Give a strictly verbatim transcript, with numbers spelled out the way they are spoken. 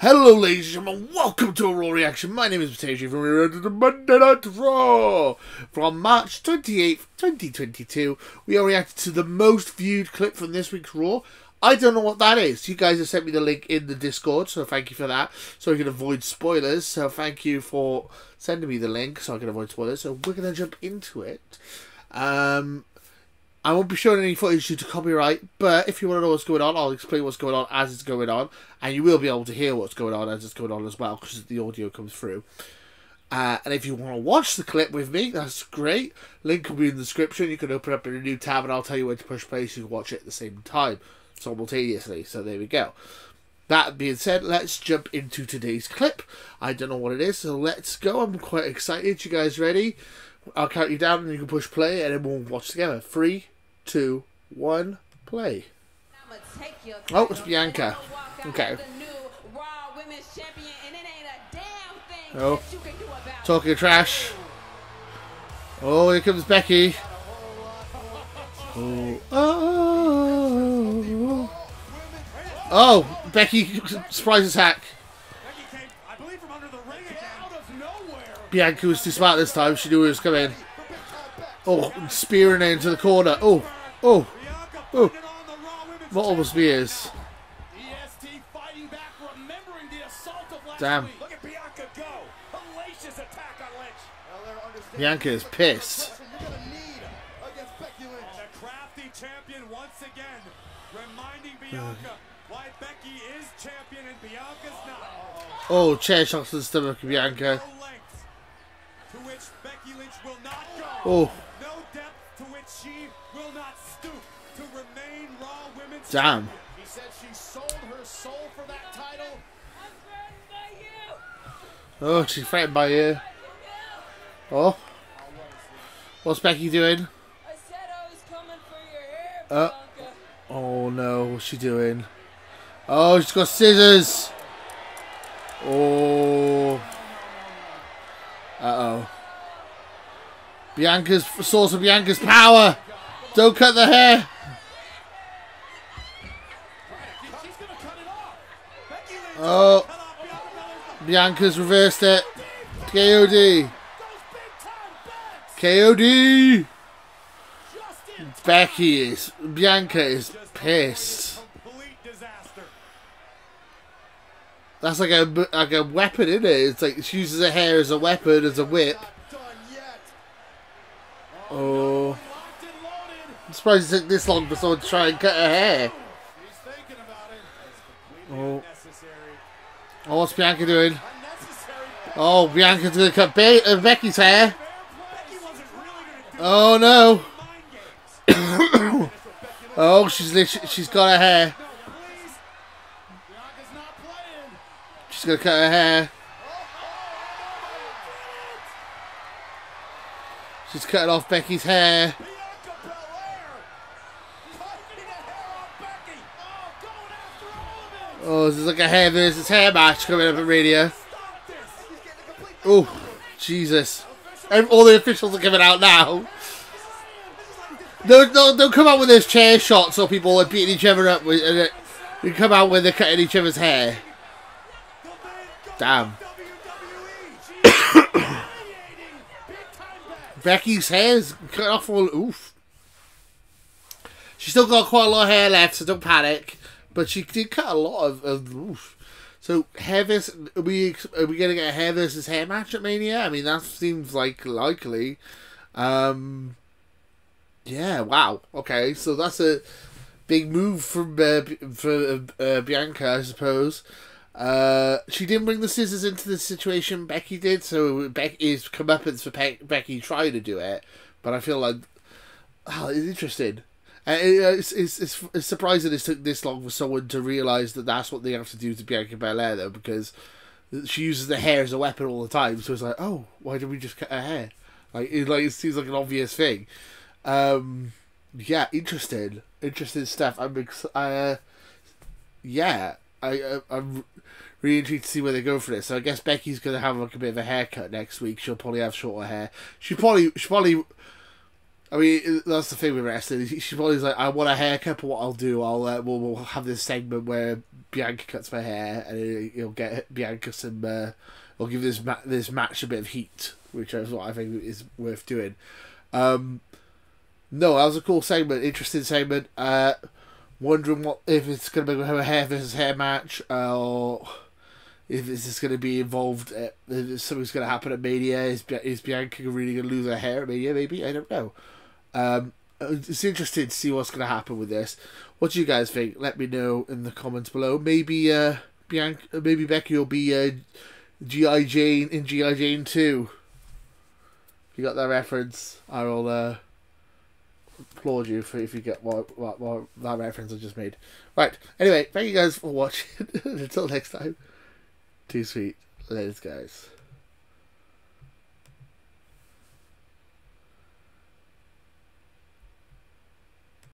Hello, ladies and gentlemen, welcome to a Raw Reaction. My name is PotatoChief and we're ready to Monday Night Raw. From March twenty-eighth, twenty twenty-two, we are reacting to the most viewed clip from this week's Raw. I don't know what that is. You guys have sent me the link in the Discord, so thank you for that, so we can avoid spoilers. So thank you for sending me the link so I can avoid spoilers. So we're going to jump into it. Um... I won't be showing any footage due to copyright, but if you want to know what's going on, I'll explain what's going on as it's going on, and you will be able to hear what's going on as it's going on as well, because the audio comes through. Uh, and if you want to watch the clip with me, that's great. Link will be in the description. You can open up in a new tab, and I'll tell you where to push play so you can watch it at the same time, simultaneously. So there we go. That being said, let's jump into today's clip. I don't know what it is, so let's go. I'm quite excited. You guys ready? I'll count you down, and you can push play, and then we'll watch together. Three, two, one, play. Oh, it's Bianca. Okay. Oh, talking trash. Oh, here comes Becky. Oh, oh, oh, Becky surprise attack. Bianca was too smart this time. She knew it was coming. Oh, spearing her into the corner. Oh, oh, oh. Multiple spears. Damn. Bianca is pissed. Oh, chair shots to the stomach of Bianca. To which Becky Lynch will not go. Oh. No depth to which she will not stoop to remain Raw Women's Damn. Champion. He said she sold her soul for that title. I'm threatened by you. Oh, she's threatened by you. Oh. What's Becky doing? I said I was coming for your hair, Bianca. Uh, oh no, what's she doing? Oh, she's got scissors. Oh. Uh-oh. Bianca's source of Bianca's power. Don't cut the hair. Oh. Bianca's reversed it. K O D K O D Becky is. Bianca is pissed. That's like a like a weapon, isn't it? It's like she uses her hair as a weapon, as a whip. Oh, I'm surprised it took this long for someone to try and cut her hair. Oh, oh, what's Bianca doing? Oh, Bianca's gonna cut Be uh, Becky's hair. Oh no! Oh, she's literally, she's got her hair. She's gonna cut her hair. She's cutting off Becky's hair. Oh, this is like a hair versus hair match coming up at radio. Oh, Jesus. All the officials are coming out now. They'll, they'll, they'll come out with those chair shots or people are beating each other up. With, and they come out when they're cutting each other's hair. Damn. Becky's hair's cut off all. Oof. She's still got quite a lot of hair left, so don't panic. But she did cut a lot of. of oof. So, hair versus, are we, are we going to get a hair versus hair match at Mania? I mean, that seems like likely. Um, yeah, wow. Okay, so that's a big move from uh, for, uh, Bianca, I suppose. Uh, she didn't bring the scissors into this situation. Becky did, so Becky's comeuppance for Pe Becky trying to do it. But I feel like, oh, it's interesting. Uh, it, it's, it's it's it's surprising it took this long for someone to realise that that's what they have to do to Bianca Belair, though, because she uses the hair as a weapon all the time. So it's like, oh, why did we just cut her hair? Like, it, like it seems like an obvious thing. Um, yeah, interesting, interesting stuff. I'm ex uh, yeah. I, I'm really intrigued to see where they go for this. So I guess Becky's going to have like a bit of a haircut next week. She'll probably have shorter hair. She probably, she probably. I mean, that's the thing with wrestling. She probably's like, I want a haircut, but what I'll do, I'll uh, we'll, we'll have this segment where Bianca cuts my hair, and he'll get Bianca some. Uh, I'll give this ma this match a bit of heat, which is what I think is worth doing. Um, no, that was a cool segment, interesting segment. Uh, wondering what if it's going to be a hair versus hair match, uh, or if this is going to be involved. At, if something's going to happen at Mania. Is is Bianca really going to lose her hair at Mania? Maybe, I don't know. Um, it's interesting to see what's going to happen with this. What do you guys think? Let me know in the comments below. Maybe uh, Bianca, maybe Becky will be. Uh, G I Jane in G I Jane two. If you got that reference, I will uh, applaud you for if you get what, what, what that reference I just made. Right, anyway, thank you guys for watching. Until next time, too sweet. Later, guys.